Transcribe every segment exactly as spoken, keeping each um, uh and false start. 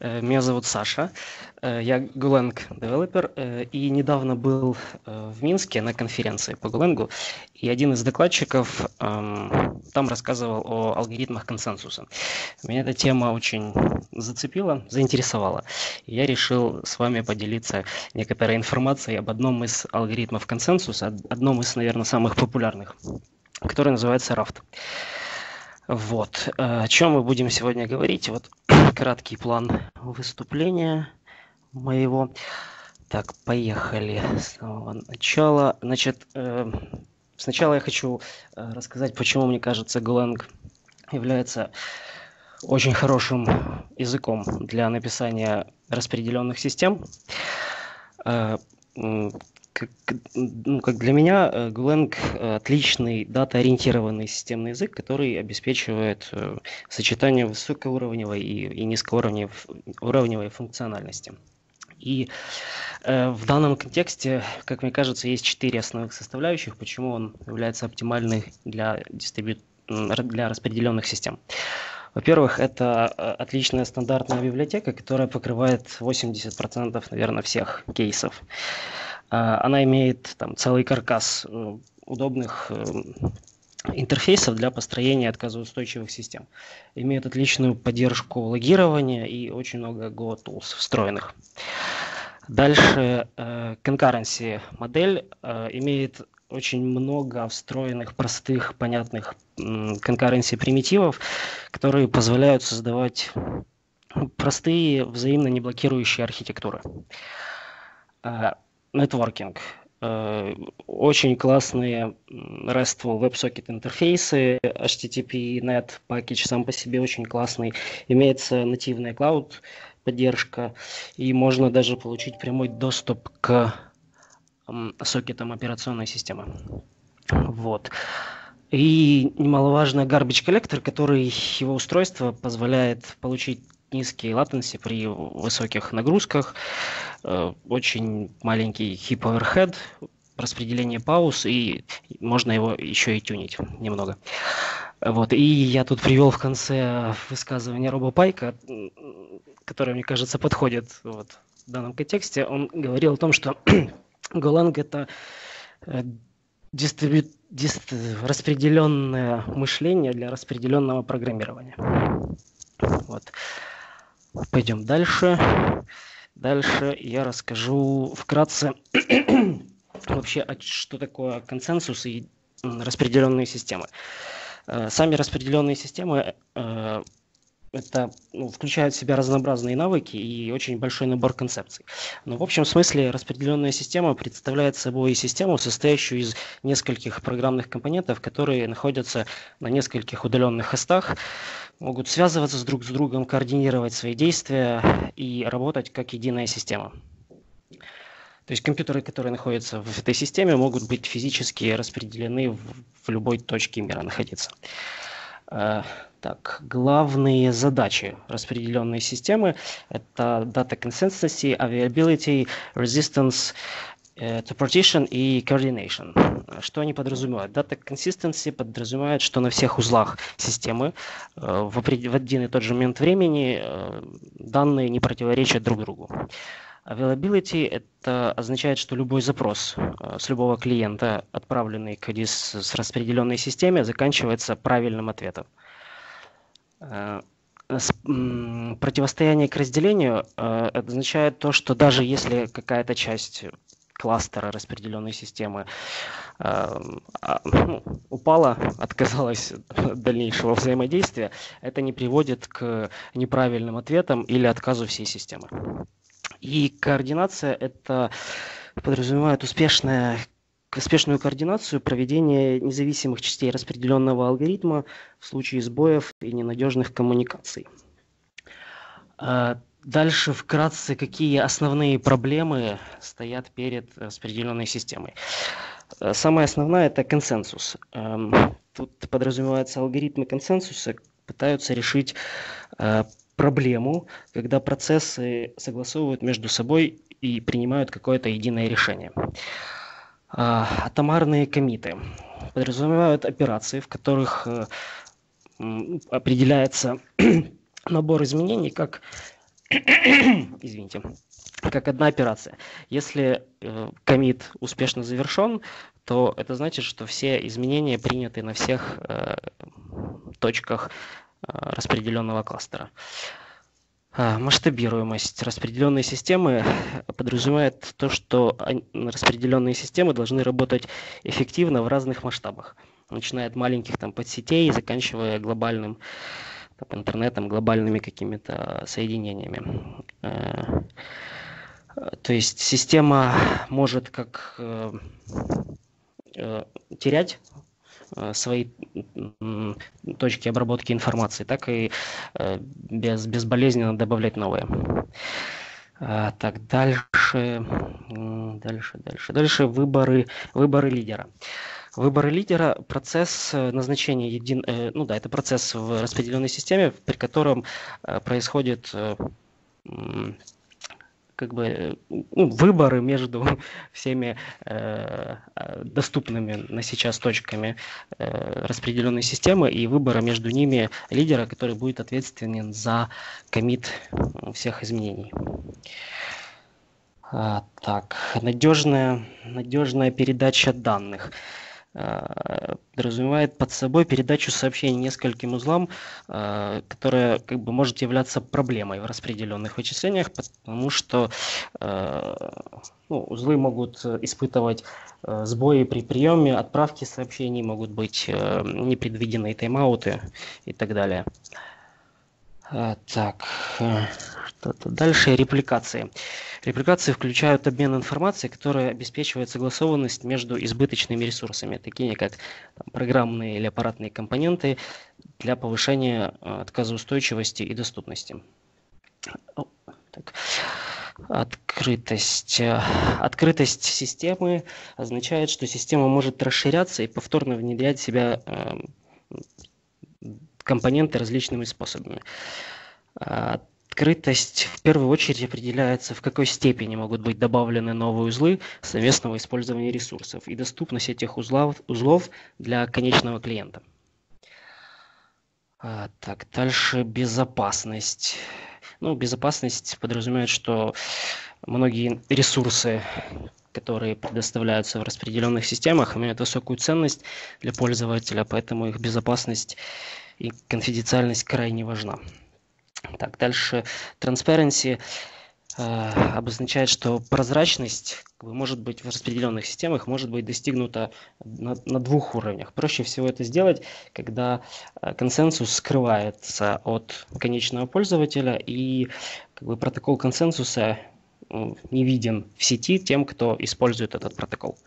Меня зовут Саша, я Golang девелопер и недавно был в Минске на конференции по Голангу, и один из докладчиков там рассказывал о алгоритмах консенсуса. Меня эта тема очень зацепила, заинтересовала, и я решил с вами поделиться некоторой информацией об одном из алгоритмов консенсуса, одном из, наверное, самых популярных, который называется рафт. Вот, о чем мы будем сегодня говорить, вот краткий план выступления моего. Так, поехали с самого начала. Значит, сначала я хочу рассказать, почему, мне кажется, Golang является очень хорошим языком для написания распределенных систем. Как, ну, как для меня, Golang отличный дата-ориентированный системный язык, который обеспечивает сочетание высокоуровневой и, и низкоуровневой функциональности. И э, в данном контексте, как мне кажется, есть четыре основных составляющих, почему он является оптимальным для, дистрибью... для распределенных систем. Во-первых, это отличная стандартная библиотека, которая покрывает восемьдесят процентов, наверное, всех кейсов. Она имеет там целый каркас удобных интерфейсов для построения отказоустойчивых систем. Имеет отличную поддержку логирования и очень много Go-tools встроенных. Дальше concurrency модель имеет очень много встроенных, простых, понятных concurrency примитивов, которые позволяют создавать простые, взаимно неблокирующие архитектуры. Нетворкинг. Очень классные RESTful WebSocket интерфейсы, эйч ти ти пи нет package сам по себе очень классный. Имеется нативная cloud поддержка, и можно даже получить прямой доступ к сокетам операционной системы. Вот. И немаловажно garbage collector, который его устройство позволяет получить низкие латенси при высоких нагрузках, очень маленький heap overhead, распределение пауз, и можно его еще и тюнить немного. Вот. И я тут привел в конце высказывание Роба Пайка, которое, мне кажется, подходит вот в данном контексте. Он говорил о том, что Golang — это дистрибью... дист... распределенное мышление для распределенного программирования. Вот. Пойдем дальше. Дальше я расскажу вкратце вообще, что такое консенсус и распределенные системы. Сами распределенные системы это, ну, включают в себя разнообразные навыки и очень большой набор концепций. Но в общем смысле распределенная система представляет собой систему, состоящую из нескольких программных компонентов, которые находятся на нескольких удаленных хостах, могут связываться с друг с другом, координировать свои действия и работать как единая система. То есть компьютеры, которые находятся в этой системе, могут быть физически распределены в, в любой точке мира находиться. Так, главные задачи распределенной системы – это data consistency, availability, resistance to partition и coordination. Что они подразумевают? Data consistency подразумевает, что на всех узлах системы в один и тот же момент времени данные не противоречат друг другу. Availability – это означает, что любой запрос с любого клиента, отправленный к ди эс с распределенной системе, заканчивается правильным ответом. Противостояние к разделению означает то, что даже если какая-то часть кластера распределенной системы упала, отказалась от дальнейшего взаимодействия, это не приводит к неправильным ответам или отказу всей системы. И координация – это подразумевает успешное успешную координацию, проведение независимых частей распределенного алгоритма в случае сбоев и ненадежных коммуникаций. Дальше вкратце, какие основные проблемы стоят перед распределенной системой. Самая основная – это консенсус. Тут подразумеваются алгоритмы консенсуса, пытаются решить проблему, когда процессы согласовывают между собой и принимают какое-то единое решение. Атомарные коммиты подразумевают операции, в которых определяется набор изменений, как извините, как одна операция. Если э, коммит успешно завершен, то это значит, что все изменения приняты на всех э, точках э, распределенного кластера. Э, масштабируемость распределенной системы подразумевает то, что они, распределенные системы должны работать эффективно в разных масштабах, начиная от маленьких там подсетей, заканчивая глобальным там, интернетом, глобальными какими-то соединениями. Э, То есть система может как э, э, терять э, свои э, точки обработки информации, так и э, без, безболезненно добавлять новые. А, так, дальше, дальше, дальше, дальше выборы, выборы лидера. Выборы лидера – процесс назначения, един... ну да, это процесс в распределенной системе, при котором происходит э, как бы ну, выборы между всеми э, доступными на сейчас точками э, распределенной системы и выбора между ними лидера, который будет ответственен за коммит всех изменений. А, так, надежная, надежная передача данных подразумевает под собой передачу сообщений нескольким узлам, которая как бы может являться проблемой в распределенных вычислениях, потому что ну, узлы могут испытывать сбои при приеме, отправке сообщений, могут быть непредвиденные тайм-ауты и так далее. Так, что-то дальше. Репликации. Репликации включают обмен информацией, которая обеспечивает согласованность между избыточными ресурсами, такими как там, программные или аппаратные компоненты, для повышения отказоустойчивости и доступности. О, так. Открытость. Открытость системы означает, что система может расширяться и повторно внедрять в себя э, компоненты различными способами. Открытость в первую очередь определяется, в какой степени могут быть добавлены новые узлы совместного использования ресурсов и доступность этих узлов, узлов для конечного клиента. Так, дальше безопасность. Ну, безопасность подразумевает, что многие ресурсы, которые предоставляются в распределенных системах, имеют высокую ценность для пользователя, поэтому их безопасность и конфиденциальность крайне важна. Так, дальше transparency э, обозначает, что прозрачность может быть в распределенных системах может быть достигнута на, на двух уровнях. Проще всего это сделать, когда консенсус скрывается от конечного пользователя и как бы, протокол консенсуса не виден в сети тем, кто использует этот протокол.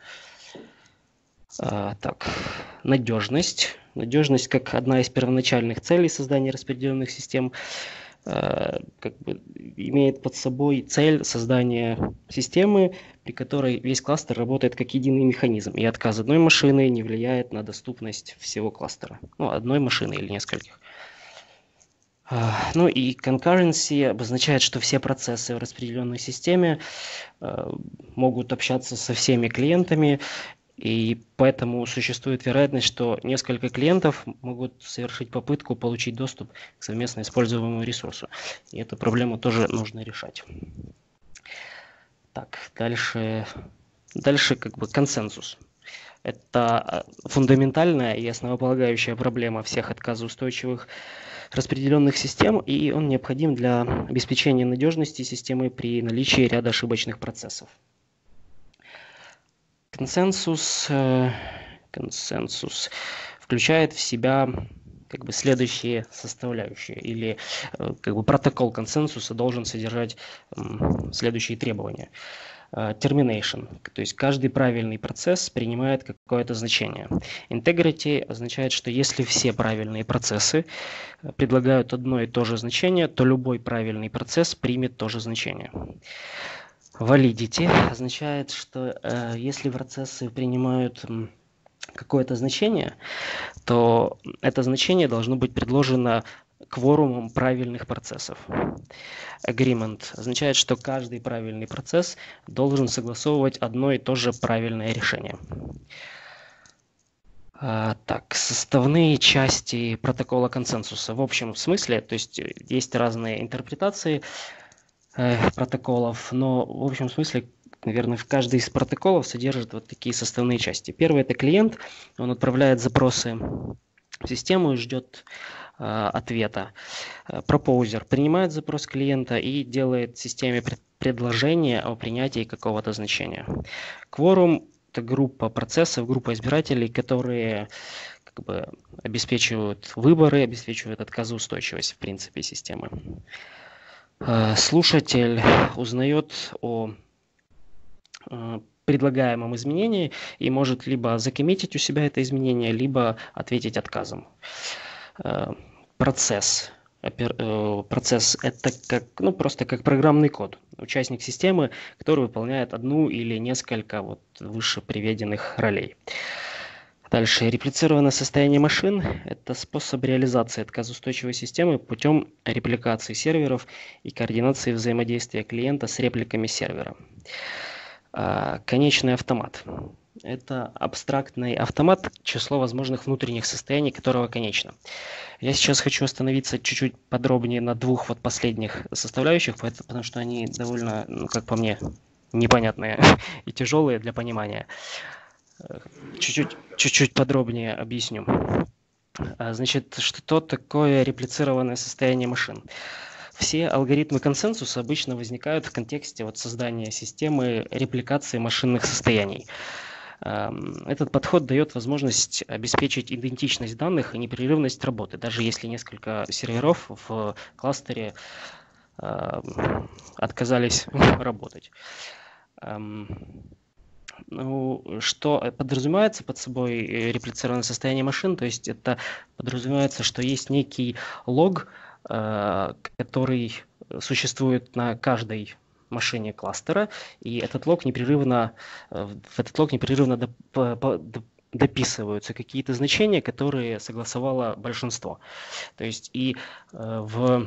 А, так, надежность. Надежность как одна из первоначальных целей создания распределенных систем э, как бы имеет под собой цель создания системы, при которой весь кластер работает как единый механизм, и отказ одной машины не влияет на доступность всего кластера. Ну, одной машины или нескольких. Ну и concurrency обозначает, что все процессы в распределенной системе могут общаться со всеми клиентами, и поэтому существует вероятность, что несколько клиентов могут совершить попытку получить доступ к совместно используемому ресурсу. И эту проблему тоже нужно решать. Так, дальше, дальше как бы консенсус. Это фундаментальная и основополагающая проблема всех отказоустойчивых распределенных систем, и он необходим для обеспечения надежности системы при наличии ряда ошибочных процессов. Консенсус, консенсус включает в себя как бы следующие составляющие, или как бы протокол консенсуса должен содержать следующие требования. Termination, то есть каждый правильный процесс принимает какое-то значение. Integrity означает, что если все правильные процессы предлагают одно и то же значение, то любой правильный процесс примет то же значение. Validity означает, что э, если процессы принимают какое-то значение, то это значение должно быть предложено кворумом правильных процессов. Agreement означает, что каждый правильный процесс должен согласовывать одно и то же правильное решение. Так, составные части протокола консенсуса в общем смысле, то есть есть разные интерпретации. э, протоколов, но в общем смысле, наверное, в каждый из протоколов содержит вот такие составные части. Первый – это клиент, он отправляет запросы в систему и ждет э, ответа. Пропоузер принимает запрос клиента и делает системе предложение о принятии какого-то значения. Кворум – это группа процессов, группа избирателей, которые как бы обеспечивают выборы, обеспечивают отказоустойчивость, в принципе, системы. Э, слушатель узнает о предлагаемом изменении и может либо закоммитить у себя это изменение, либо ответить отказом. Процесс. Процесс – это как, ну, просто как программный код, участник системы, который выполняет одну или несколько вот выше приведенных ролей. Дальше. Реплицированное состояние машин – это способ реализации отказоустойчивой системы путем репликации серверов и координации взаимодействия клиента с репликами сервера. Конечный автомат – это абстрактный автомат, число возможных внутренних состояний которого конечно. Я сейчас хочу остановиться чуть-чуть подробнее на двух вот последних составляющих, потому что они довольно, ну, как по мне, непонятные и тяжелые для понимания. Чуть-чуть, чуть-чуть подробнее объясню. Значит, что такое реплицированное состояние машин? Все алгоритмы консенсуса обычно возникают в контексте вот создания системы репликации машинных состояний. Этот подход дает возможность обеспечить идентичность данных и непрерывность работы, даже если несколько серверов в кластере отказались работать. Ну, что подразумевается под собой реплицированное состояние машин? То есть это подразумевается, что есть некий лог, который существует на каждой машине кластера, и этот лог непрерывно, в этот лог непрерывно дописываются какие-то значения, которые согласовало большинство. То есть и в,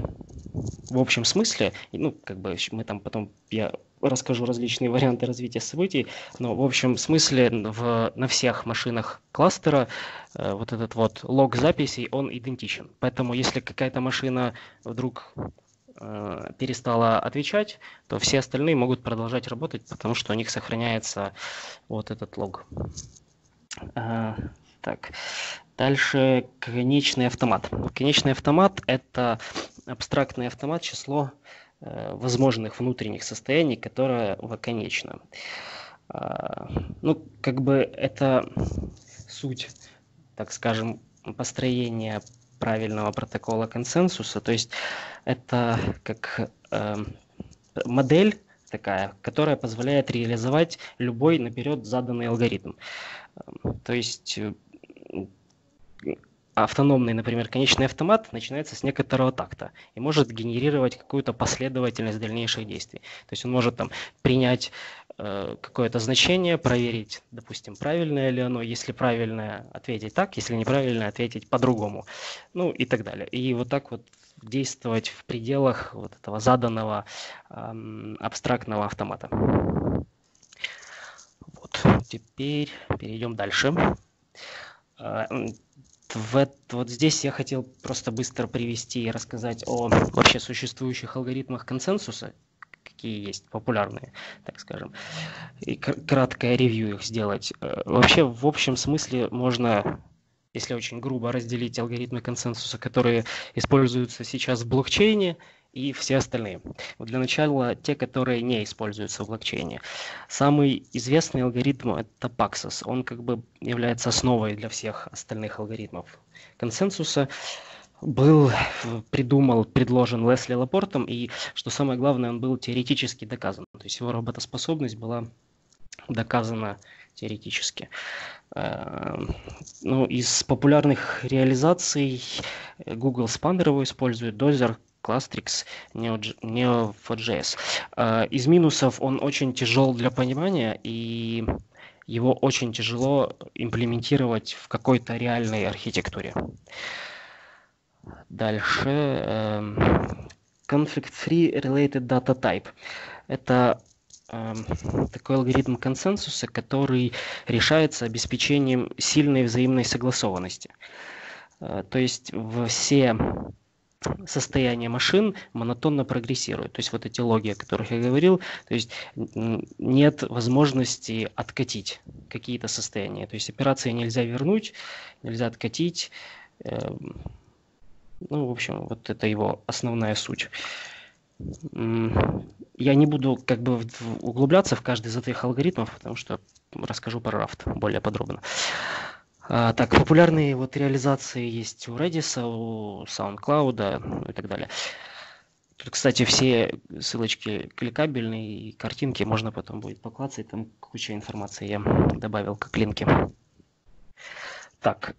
в общем смысле, ну как бы мы там потом, я расскажу различные варианты развития событий, но в общем смысле в, на всех машинах кластера э, вот этот вот лог записей, он идентичен. Поэтому если какая-то машина вдруг э, перестала отвечать, то все остальные могут продолжать работать, потому что у них сохраняется вот этот лог. А, так, дальше конечный автомат. Конечный автомат – это абстрактный автомат, число возможных внутренних состояний, которое конечно. Ну, как бы это суть, так скажем, построения правильного протокола консенсуса. То есть это как модель такая, которая позволяет реализовать любой наперед заданный алгоритм. То есть автономный, например, конечный автомат начинается с некоторого такта и может генерировать какую-то последовательность дальнейших действий. То есть он может там принять э, какое-то значение, проверить, допустим, правильное ли оно, если правильное, ответить так, если неправильное, ответить по-другому, ну и так далее. И вот так вот действовать в пределах вот этого заданного э, абстрактного автомата. Вот, теперь перейдем дальше. Вот, вот здесь я хотел просто быстро привести и рассказать о вообще существующих алгоритмах консенсуса, какие есть популярные, так скажем, и краткое ревью их сделать. Вообще, в общем смысле, можно, если очень грубо, разделить алгоритмы консенсуса, которые используются сейчас в блокчейне, и все остальные. Вот для начала те, которые не используются в блокчейне. Самый известный алгоритм – это Paxos. Он как бы является основой для всех остальных алгоритмов консенсуса. Был придумал, предложен Лесли Лапортом, и, что самое главное, он был теоретически доказан. То есть его работоспособность была доказана теоретически. Ну, из популярных реализаций Google Spanner его использует, Dozer, Clustrix, Neo4JS. Из минусов он очень тяжел для понимания, и его очень тяжело имплементировать в какой-то реальной архитектуре. Дальше. Conflict-free related data type. Это такой алгоритм консенсуса, который решается обеспечением сильной взаимной согласованности. То есть все состояние машин монотонно прогрессирует. То есть вот эти логи, о которых я говорил, то есть нет возможности откатить какие-то состояния. То есть операции нельзя вернуть, нельзя откатить. Ну, в общем, вот это его основная суть. Я не буду как бы углубляться в каждый из этих алгоритмов, потому что расскажу про рафт более подробно. Так, популярные вот реализации есть у Redis, у SoundCloud и так далее. Тут, кстати, все ссылочки кликабельные, и картинки можно потом будет поклацать, там куча информации я добавил как линки. Так,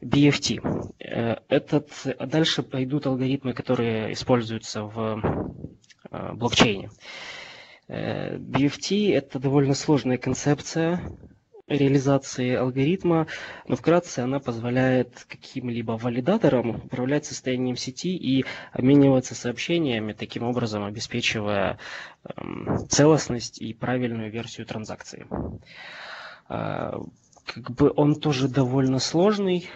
би эф ти. Этот, а дальше пойдут алгоритмы, которые используются в блокчейне. би эф ти – это довольно сложная концепция реализации алгоритма, но вкратце она позволяет каким-либо валидаторам управлять состоянием сети и обмениваться сообщениями, таким образом обеспечивая целостность и правильную версию транзакции. Как бы он тоже довольно сложный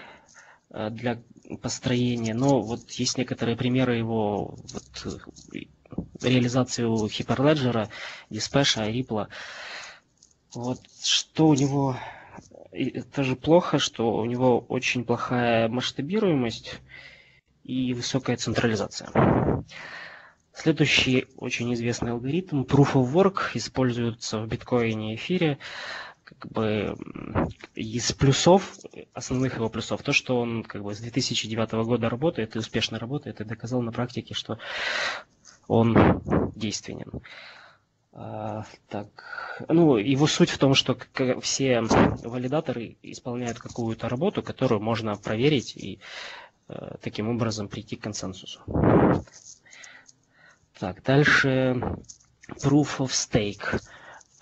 для построения, но вот есть некоторые примеры его вот, реализации у Hyperledger, Dispash, Ripple. Вот что у него тоже плохо, что у него очень плохая масштабируемость и высокая централизация. Следующий очень известный алгоритм Proof of Work используется в биткоине и эфире. Как бы из плюсов, основных его плюсов, то, что он как бы с две тысячи девятого года работает и успешно работает, и доказал на практике, что он действенен. А, так, ну, его суть в том, что все валидаторы исполняют какую-то работу, которую можно проверить и э, таким образом прийти к консенсусу. Так, дальше Proof of Stake.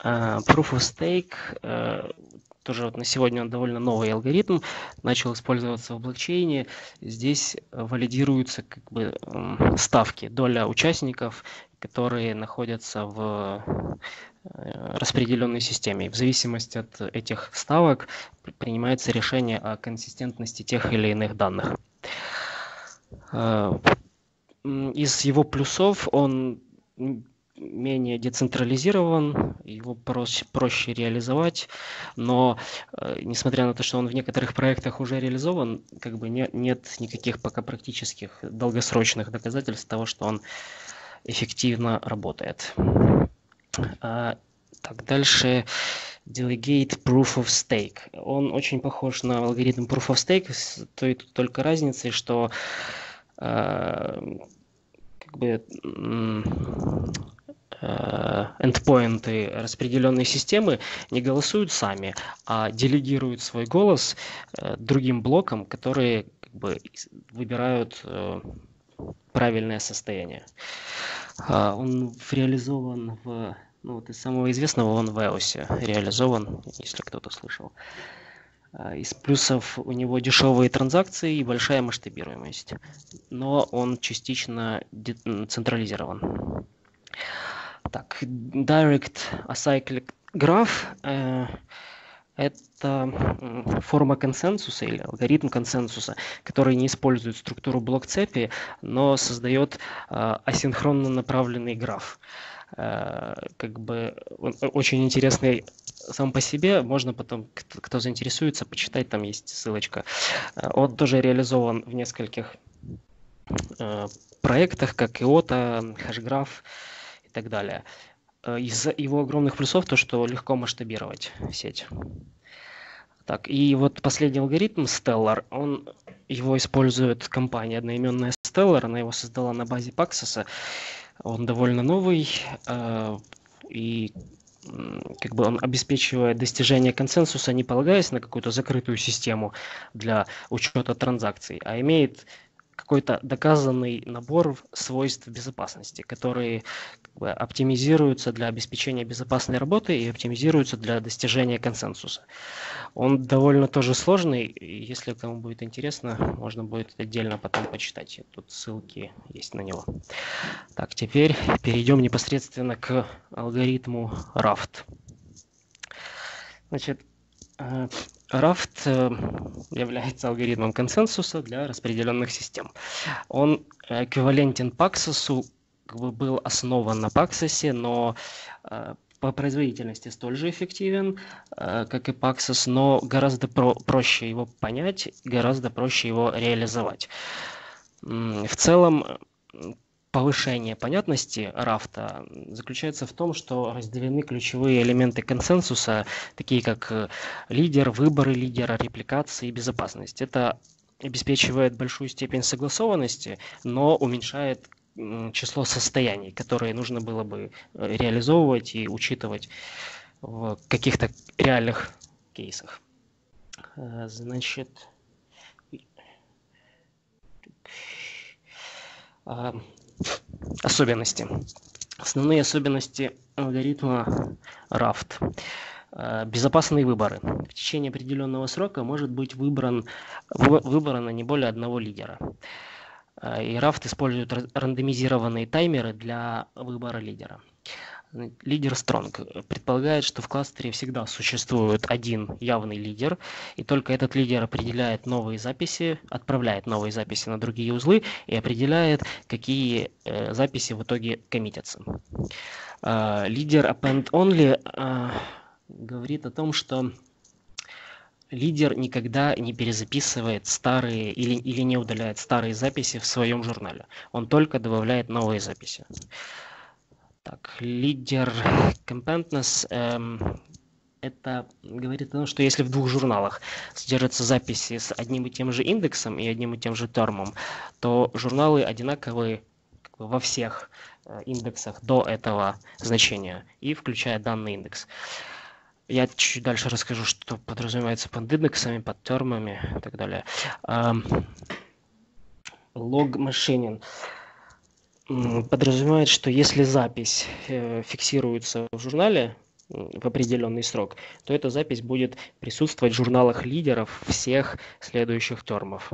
Uh, Proof of Stake, uh, тоже вот на сегодня он довольно новый алгоритм, начал использоваться в блокчейне. Здесь валидируются как бы ставки, доля участников, которые находятся в распределенной системе. И в зависимости от этих ставок принимается решение о консистентности тех или иных данных. Uh, из его плюсов он менее децентрализирован, его проще, проще реализовать, но э, несмотря на то, что он в некоторых проектах уже реализован, как бы не, нет никаких пока практических долгосрочных доказательств того, что он эффективно работает. А, так, дальше Delegate Proof of Stake. Он очень похож на алгоритм Proof of Stake, с той только разницей, что э, как бы... Э, эндпоинты распределенной системы не голосуют сами, а делегируют свой голос другим блокам, которые как бы выбирают правильное состояние. Он реализован в, ну, вот из самого известного он в и о эс реализован, если кто-то слышал. Из плюсов у него дешевые транзакции и большая масштабируемость, но он частично централизован. Так, Direct Acyclic Graph э, – это форма консенсуса или алгоритм консенсуса, который не использует структуру блок-цепи, но создает э, асинхронно направленный граф. Э, как бы он очень интересный сам по себе, можно потом, кто, кто заинтересуется, почитать, там есть ссылочка. Он тоже реализован в нескольких э, проектах, как и о та, Hashgraph. И так далее. Из-за его огромных плюсов то, что легко масштабировать сеть. Так, и вот последний алгоритм Stellar, он, его использует компания одноименная Stellar, она его создала на базе Paxos, он довольно новый, и как бы он обеспечивает достижение консенсуса, не полагаясь на какую-то закрытую систему для учета транзакций, а имеет какой-то доказанный набор свойств безопасности, которые как бы оптимизируются для обеспечения безопасной работы и оптимизируются для достижения консенсуса. Он довольно тоже сложный, и если кому будет интересно, можно будет отдельно потом почитать. Тут ссылки есть на него. Так, теперь перейдем непосредственно к алгоритму рафт. Значит, рафт является алгоритмом консенсуса для распределенных систем. Он эквивалентен Paxos, как бы был основан на Paxos, но по производительности столь же эффективен, как и Paxos, но гораздо про- проще его понять, гораздо проще его реализовать. В целом, повышение понятности рафта заключается в том, что разделены ключевые элементы консенсуса, такие как лидер, выборы лидера, репликация и безопасность. Это обеспечивает большую степень согласованности, но уменьшает число состояний, которые нужно было бы реализовывать и учитывать в каких-то реальных кейсах. Значит, особенности. Основные особенности алгоритма рафт. Безопасные выборы. В течение определенного срока может быть выбран, выбрано не более одного лидера. И рафт использует рандомизированные таймеры для выбора лидера. Лидер Strong предполагает, что в кластере всегда существует один явный лидер, и только этот лидер определяет новые записи, отправляет новые записи на другие узлы и определяет, какие э, записи в итоге коммитятся. Э, лидер Append Only э, говорит о том, что лидер никогда не перезаписывает старые или, или не удаляет старые записи в своем журнале. Он только добавляет новые записи. Так, лидер Compentness эм, это говорит о том, что если в двух журналах содержатся записи с одним и тем же индексом и одним и тем же термом, то журналы одинаковые как бы, во всех э, индексах до этого значения и включая данный индекс. Я чуть дальше расскажу, что подразумевается под индексами, под термами и так далее. Эм, log machining подразумевает, что если запись фиксируется в журнале в определенный срок, то эта запись будет присутствовать в журналах лидеров всех следующих термов.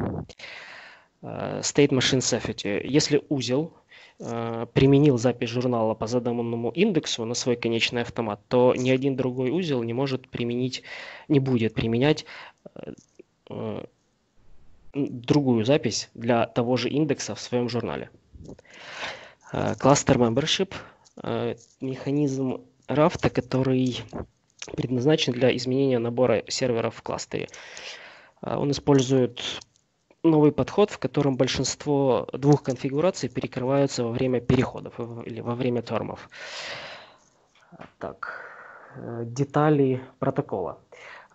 State Machine Safety. Если узел применил запись журнала по заданному индексу на свой конечный автомат, то ни один другой узел не может применить, не будет применять другую запись для того же индекса в своем журнале. Кластер Membership – механизм рафта, который предназначен для изменения набора серверов в кластере. Он использует новый подход, в котором большинство двух конфигураций перекрываются во время переходов или во время термов. Так, детали протокола.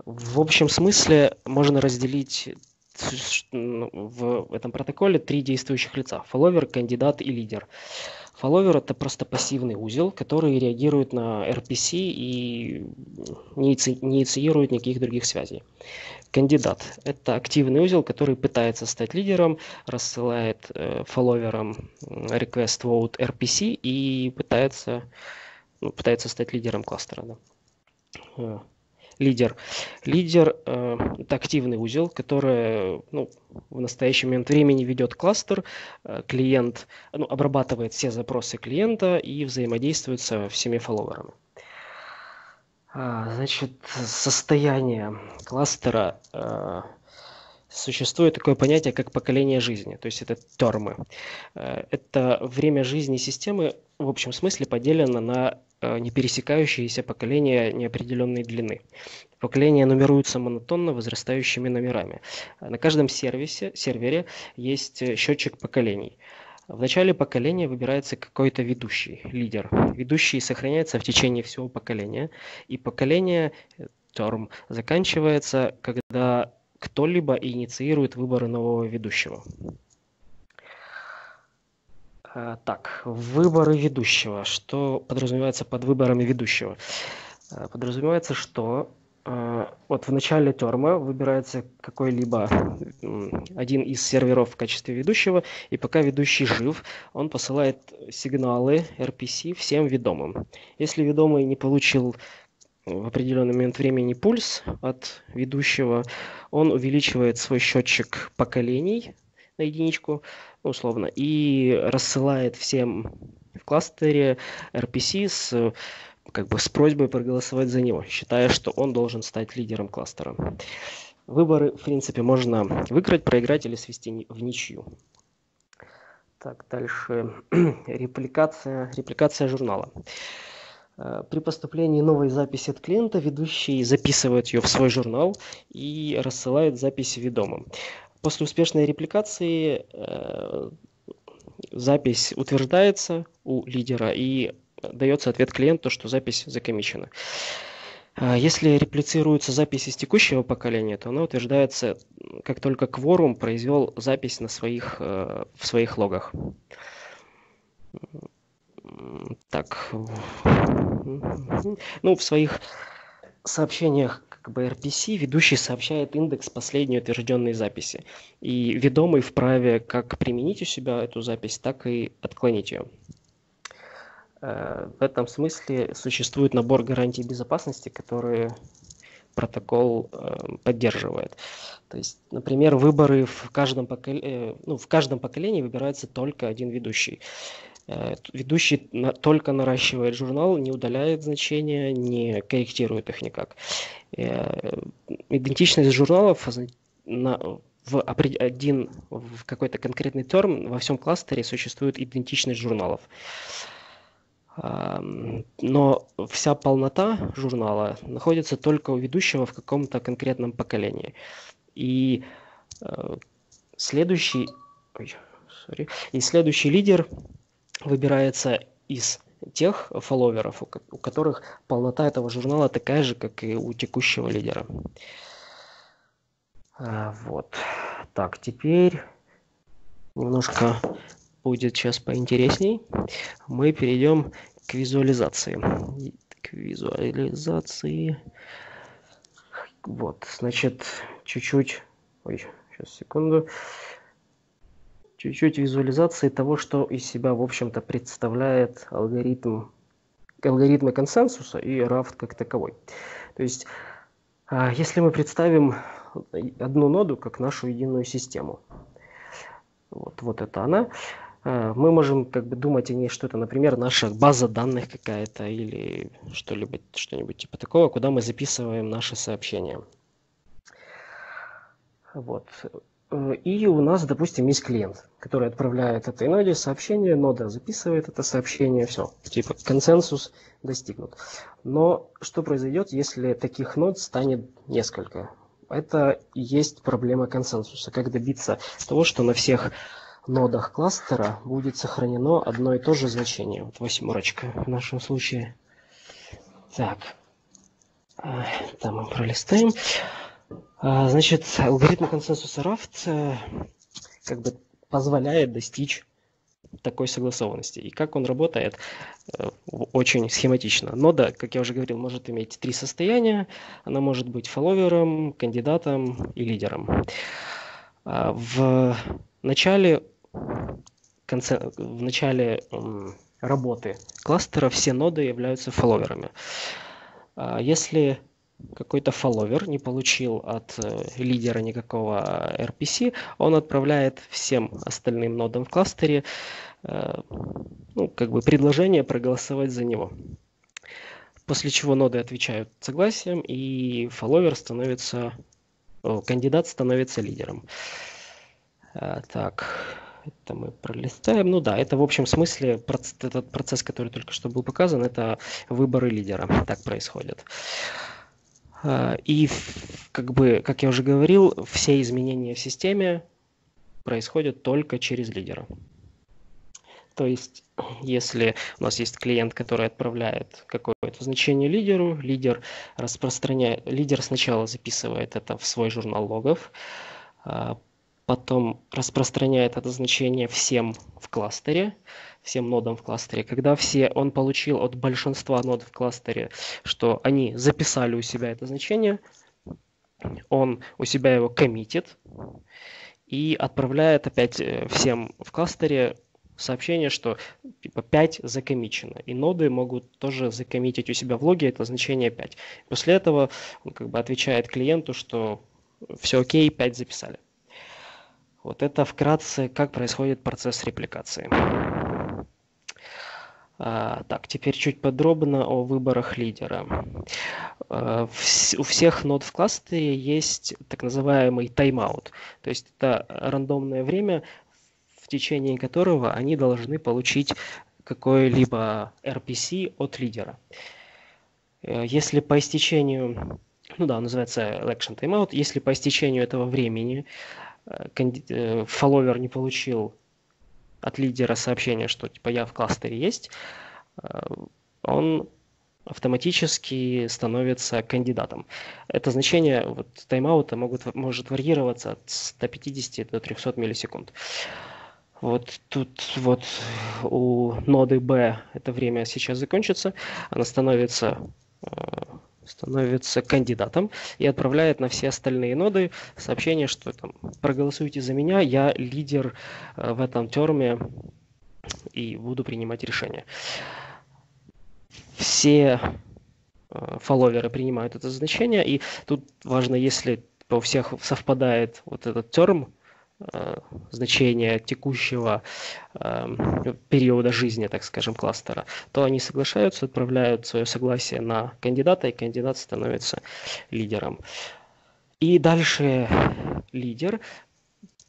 В общем смысле можно разделить в этом протоколе три действующих лица: фолловер, кандидат и лидер. Фолловер — это просто пассивный узел, который реагирует на эр пи си и не инициирует никаких других связей. Кандидат — это активный узел, который пытается стать лидером, рассылает фолловерам request vote эр пи си и пытается, ну, пытается стать лидером кластера. Да. Лидер. Лидер э, – это активный узел, который ну, в настоящий момент времени ведет кластер, э, клиент ну, обрабатывает все запросы клиента и взаимодействует со всеми фолловерами. А, значит, состояние кластера э, существует такое понятие, как поколение жизни, то есть это термы. Э, это время жизни системы в общем смысле поделено на не пересекающиеся поколения неопределенной длины. Поколения нумеруются монотонно возрастающими номерами. На каждом сервисе, сервере есть счетчик поколений. В начале поколения выбирается какой-то ведущий, лидер. Ведущий сохраняется в течение всего поколения, и поколение терм заканчивается, когда кто-либо инициирует выборы нового ведущего. Так, выборы ведущего. Что подразумевается под выборами ведущего? Подразумевается, что вот в начале терма выбирается какой-либо один из серверов в качестве ведущего, и пока ведущий жив, он посылает сигналы эр пи си всем ведомым. Если ведомый не получил в определенный момент времени пульс от ведущего, он увеличивает свой счетчик поколений на единичку, условно, и рассылает всем в кластере эр пи си с как бы с просьбой проголосовать за него, считая, что он должен стать лидером кластера. Выборы, в принципе, можно выиграть, проиграть или свести в ничью. Так, дальше. Репликация, репликация журнала. При поступлении новой записи от клиента ведущий записывает ее в свой журнал и рассылает запись ведомым. После успешной репликации э, запись утверждается у лидера и дается ответ клиенту, что запись закоммичена. Если реплицируется запись из текущего поколения, то она утверждается, как только кворум произвел запись на своих, э, в своих логах. Так, ну, в своих сообщениях как бы эр пи си ведущий сообщает индекс последней утвержденной записи. И ведомый вправе как применить у себя эту запись, так и отклонить ее. В этом смысле существует набор гарантий безопасности, которые протокол поддерживает. То есть, например, выборы в каждом поколении, ну, в каждом поколении выбирается только один ведущий. Ведущий только наращивает журнал, не удаляет значения, не корректирует их никак. Идентичность журналов на... В один в какой-то конкретный терм во всем кластере существует идентичность журналов. Но вся полнота журнала находится только у ведущего в каком-то конкретном поколении. И следующий, ой, sorry, и следующий лидер выбирается из тех фолловеров, у которых полнота этого журнала такая же, как и у текущего лидера. Вот. Так, теперь немножко будет сейчас поинтересней. Мы перейдем к визуализации. К визуализации. Вот, значит, чуть-чуть... Ой, сейчас, секунду. Чуть-чуть визуализации того, что из себя, в общем-то, представляет алгоритм, алгоритмы консенсуса и рафт как таковой. То есть, если мы представим одну ноду как нашу единую систему, вот, вот это она, мы можем как бы думать о ней, что это, например, наша база данных какая-то или что-либо, что-нибудь типа такого, куда мы записываем наши сообщения. Вот. И у нас, допустим, есть клиент, который отправляет этой ноде сообщение, нода записывает это сообщение, все, типа консенсус достигнут. Но что произойдет, если таких нод станет несколько? Это и есть проблема консенсуса. Как добиться того, что на всех нодах кластера будет сохранено одно и то же значение. Вот восьмерочка в нашем случае. Так, там мы пролистаем. Значит, алгоритм консенсуса рафт как бы позволяет достичь такой согласованности. И как он работает? Очень схематично. Нода, как я уже говорил, может иметь три состояния. Она может быть фолловером, кандидатом и лидером. В начале, в начале работы кластера все ноды являются фолловерами. Если какой-то фолловер не получил от лидера никакого эр пи си, он отправляет всем остальным нодам в кластере ну, как бы предложение проголосовать за него. После чего ноды отвечают согласием, и фолловер становится, о, кандидат становится лидером. Так, это мы пролистаем. Ну да, это в общем смысле проц- этот процесс, который только что был показан, это выборы лидера. Так происходит. И, как бы, как я уже говорил, все изменения в системе происходят только через лидера. То есть, если у нас есть клиент, который отправляет какое-то значение лидеру, лидер распространяет, лидер сначала записывает это в свой журнал логов, потом распространяет это значение всем в кластере, всем нодам в кластере. Когда все, он получил от большинства нод в кластере, что они записали у себя это значение, он у себя его коммитит и отправляет опять всем в кластере сообщение, что типа пять закоммичено. И ноды могут тоже закоммитить у себя в логе это значение пять. После этого он как бы отвечает клиенту, что все окей, пять записали. Вот это вкратце, как происходит процесс репликации. Так, теперь чуть подробно о выборах лидера. У всех нод в кластере есть так называемый тайм-аут, то есть это рандомное время, в течение которого они должны получить какой-либо эр пи си от лидера. Если по истечению, ну да, называется election timeout, если по истечению этого времени фолловер не получил от лидера сообщение, что типа я в кластере есть, он автоматически становится кандидатом. Это значение вот, тайм-аута могут, может варьироваться от ста пятидесяти до трёхсот миллисекунд. Вот тут вот у ноды B это время сейчас закончится, она становится, становится кандидатом и отправляет на все остальные ноды сообщение, что там, проголосуйте за меня, я лидер в этом терме и буду принимать решение. Все фолловеры принимают это значение, и тут важно, если у всех совпадает вот этот терм, значение текущего э, периода жизни, так скажем, кластера, то они соглашаются, отправляют свое согласие на кандидата, и кандидат становится лидером. И дальше лидер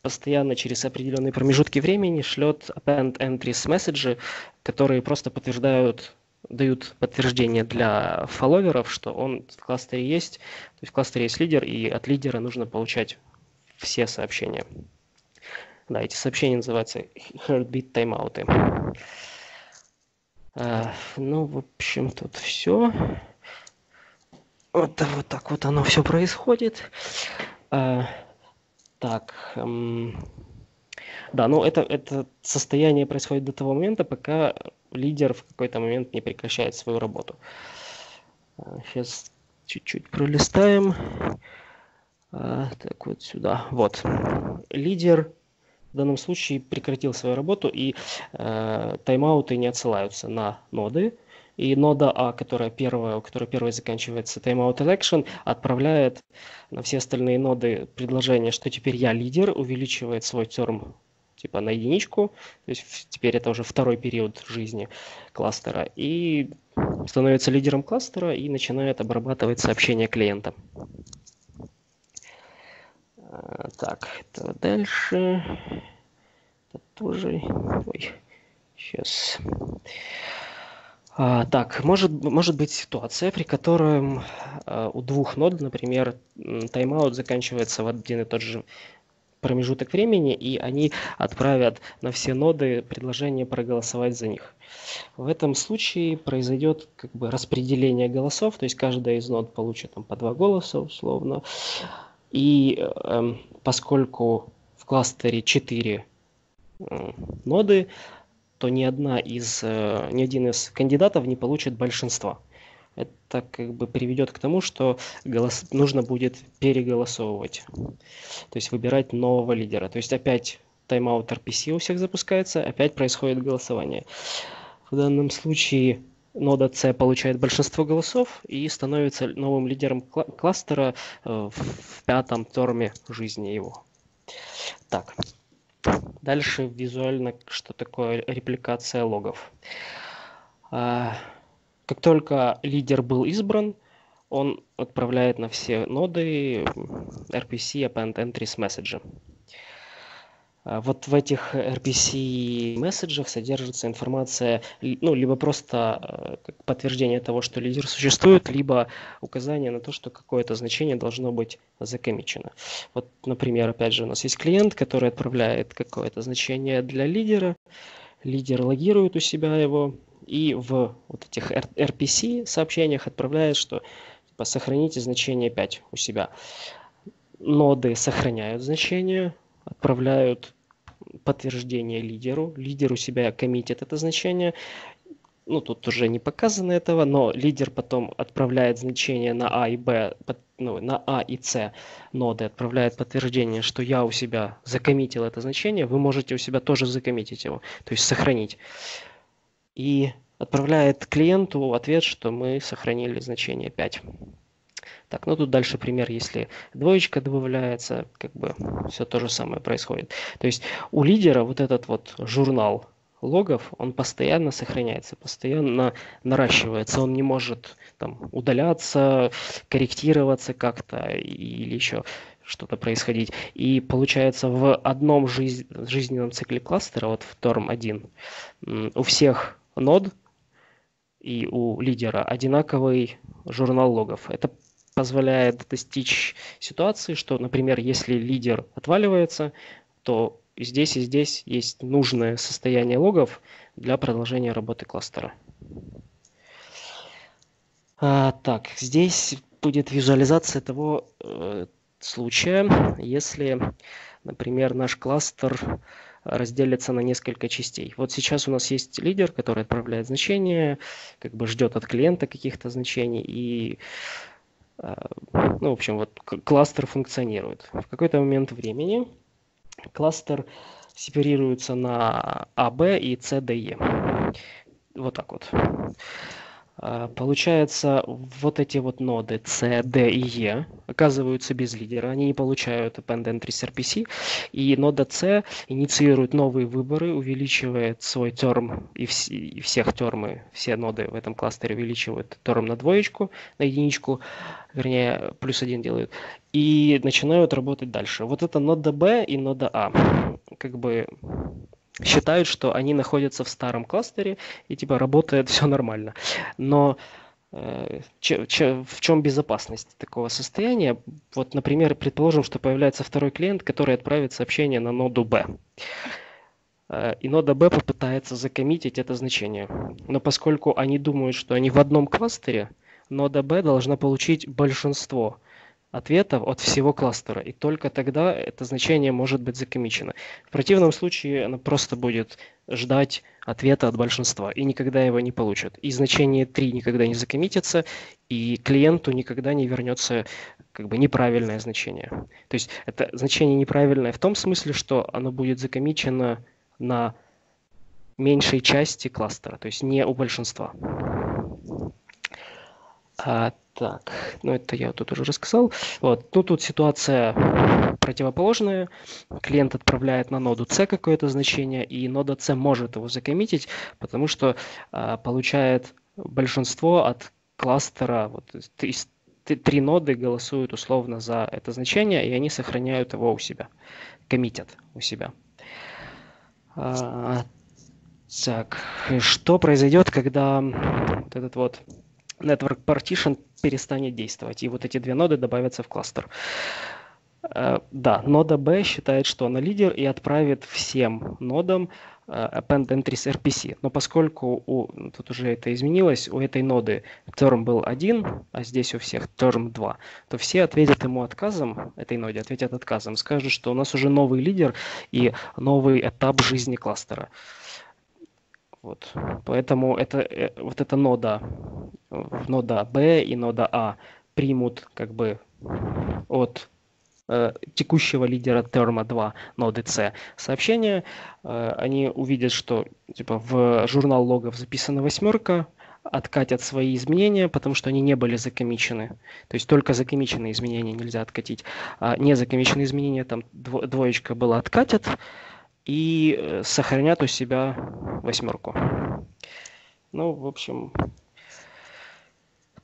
постоянно через определенные промежутки времени шлет append entries messages, которые просто подтверждают, дают подтверждение для фолловеров, что он в кластере есть, то есть в кластере есть лидер, и от лидера нужно получать все сообщения. Да, эти сообщения называются heartbeat таймауты. А, ну, в общем, тут все. Вот, да, вот так вот оно все происходит. А, так. Эм, да, ну это, это состояние происходит до того момента, пока лидер в какой-то момент не прекращает свою работу. Сейчас чуть-чуть пролистаем. А, так вот сюда. Вот. Лидер в данном случае прекратил свою работу, и э, таймауты не отсылаются на ноды. И нода А, которая первая, у которой первой заканчивается timeout election, отправляет на все остальные ноды предложение, что теперь я лидер, увеличивает свой терм типа на единичку, то есть теперь это уже второй период жизни кластера, и становится лидером кластера и начинает обрабатывать сообщения клиента. Так, это дальше. Это тоже. Ой, сейчас. А, так, может, может быть ситуация, при которой а, у двух нод, например, тайм-аут заканчивается в один и тот же промежуток времени, и они отправят на все ноды предложение проголосовать за них. В этом случае произойдет как бы распределение голосов, то есть каждая из нод получит там, по два голоса условно. И э, поскольку в кластере четыре э, ноды, то ни одна из, э, ни один из кандидатов не получит большинства. Это как бы приведет к тому, что голос... нужно будет переголосовывать, то есть выбирать нового лидера. То есть опять тайм-аут эр пи си у всех запускается, опять происходит голосование. В данном случае нода С получает большинство голосов и становится новым лидером кла кластера в пятом терме жизни его. Так, дальше визуально, что такое репликация логов. Как только лидер был избран, он отправляет на все ноды эр пи си append entries message. Вот в этих эр пи си-месседжах содержится информация, ну, либо просто подтверждение того, что лидер существует, либо указание на то, что какое-то значение должно быть закоммичено. Вот, например, опять же, у нас есть клиент, который отправляет какое-то значение для лидера, лидер логирует у себя его, и в вот этих эр пи си-сообщениях отправляет, что типа, сохраните значение пять у себя. Ноды сохраняют значение, отправляют подтверждение лидеру, лидер у себя коммитит это значение, ну тут уже не показано этого, но лидер потом отправляет значение на А и Б, ну, на А и С ноды, отправляет подтверждение, что я у себя закоммитил это значение, вы можете у себя тоже закоммитить его, то есть сохранить. И отправляет клиенту ответ, что мы сохранили значение пять. Так, ну тут дальше пример, если двоечка добавляется, как бы все то же самое происходит. То есть у лидера вот этот вот журнал логов, он постоянно сохраняется, постоянно наращивается. Он не может там удаляться, корректироваться как-то или еще что-то происходить. И получается, в одном жиз... жизненном цикле кластера, вот в торм один, у всех нод и у лидера одинаковый журнал логов. Это позволяет достичь ситуации, что, например, если лидер отваливается, то здесь и здесь есть нужное состояние логов для продолжения работы кластера. А, так, здесь будет визуализация того э, случая, если, например, наш кластер разделится на несколько частей. Вот сейчас у нас есть лидер, который отправляет значения, как бы ждет от клиента каких-то значений и... Ну, в общем, вот кластер функционирует. В какой-то момент времени кластер сепарируется на А Б и Ц Д Е. Вот так вот. Получается, вот эти вот ноды С, Д и Е оказываются без лидера. Они не получают append entries R P C. И нода С инициирует новые выборы, увеличивает свой терм и, вс и всех термы. Все ноды в этом кластере увеличивают терм на двоечку, на единичку, вернее, плюс один делают. И начинают работать дальше. Вот это нода Б и нода А. Как бы... считают, что они находятся в старом кластере и типа работает все нормально. Но э, че, че, в чем безопасность такого состояния? Вот, например, предположим, что появляется второй клиент, который отправит сообщение на ноду B. Э, и нода B попытается закоммитить это значение. Но поскольку они думают, что они в одном кластере, нода B должна получить большинство ответов от всего кластера, и только тогда это значение может быть закоммичено. В противном случае она просто будет ждать ответа от большинства, и никогда его не получит. И значение три никогда не закоммитится, и клиенту никогда не вернется как бы неправильное значение. То есть это значение неправильное в том смысле, что оно будет закоммичено на меньшей части кластера, то есть не у большинства. А, так, ну это я тут уже рассказал. Вот, ну тут ситуация противоположная. Клиент отправляет на ноду C какое-то значение, и нода C может его закоммитить, потому что а, получает большинство от кластера. Вот, три, три ноды голосуют условно за это значение, и они сохраняют его у себя, коммитят у себя. А, так, что произойдет, когда вот этот вот Network Partition перестанет действовать, и вот эти две ноды добавятся в кластер? Uh, да, нода B считает, что она лидер, и отправит всем нодам uh, append entries R P C. Но поскольку у, тут уже это изменилось, у этой ноды term был один, а здесь у всех term два, то все ответят ему отказом, этой ноде ответят отказом, скажут, что у нас уже новый лидер и новый этап жизни кластера. Вот. Поэтому это, вот эта нода, нода B и нода А примут как бы от э, текущего лидера терма два ноды С сообщение. Э, они увидят, что типа в журнал логов записана восьмерка, откатят свои изменения, потому что они не были закоммичены. То есть только закоммиченные изменения нельзя откатить. А незакоммиченные изменения, там дво, двоечка была, откатят и сохранят у себя восьмерку. Ну, в общем,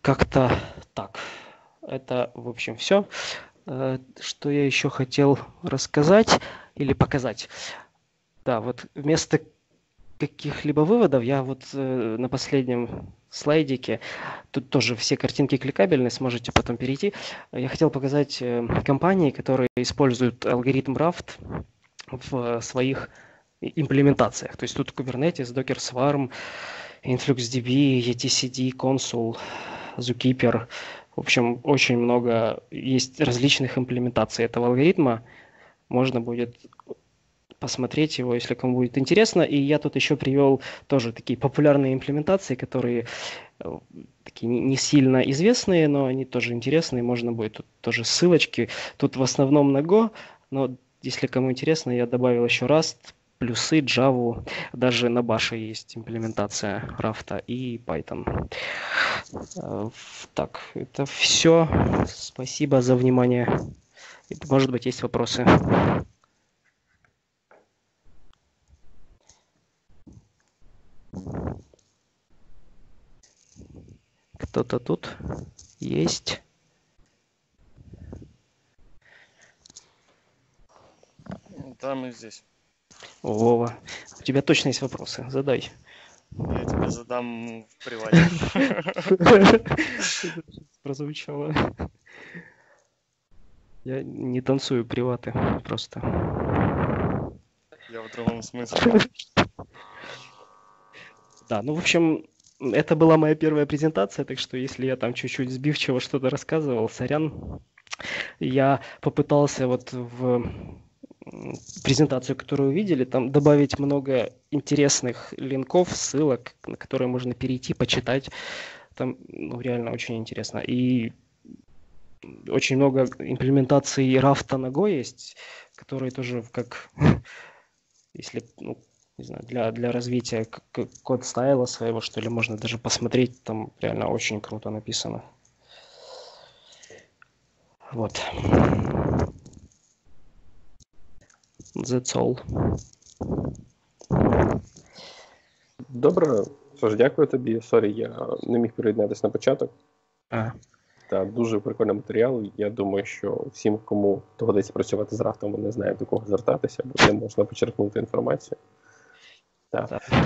как-то так. Это, в общем, все, что я еще хотел рассказать или показать. Да, вот вместо каких-либо выводов я вот на последнем слайдике, тут тоже все картинки кликабельные, сможете потом перейти. Я хотел показать компании, которые используют алгоритм рафт в своих имплементациях. То есть тут Kubernetes, Docker Swarm, InfluxDB, E T C D, Consul, ZooKeeper. В общем, очень много есть различных имплементаций этого алгоритма. Можно будет посмотреть его, если кому будет интересно. И я тут еще привел тоже такие популярные имплементации, которые такие не сильно известные, но они тоже интересные. Можно будет тут тоже ссылочки. Тут в основном на Go, но если кому интересно, я добавил еще Rust, плюсы, Java, даже на Bash есть имплементация рафт и Python. Так, это все. Спасибо за внимание. Может быть, есть вопросы? что-то тут есть. Там и здесь. Вова, у тебя точно есть вопросы? Задай. Я тебе задам в привате. Прозвучало. Я не танцую приваты просто. Я в другом смысле. Да, ну в общем, это была моя первая презентация, так что если я там чуть-чуть сбивчиво что-то рассказывал, сорян. Я попытался вот в презентацию, которую видели, там добавить много интересных линков, ссылок, на которые можно перейти, почитать. Там ну, реально очень интересно. И очень много имплементаций рафта на Go есть, которые тоже как, если, ну, не знаю, для, для развития код стайла своего, что ли, можно даже посмотреть. Там реально очень круто написано. Вот. That's all. Добре. Тож, дякую тобі. Сорі, я не міг приєднатися на початок. А. Та дуже прикольний матеріал. Я думаю, що всім, кому доведеться працювати з рафтом, вони знають, до кого звертатися, бо не можна почерпнути інформацію. Так.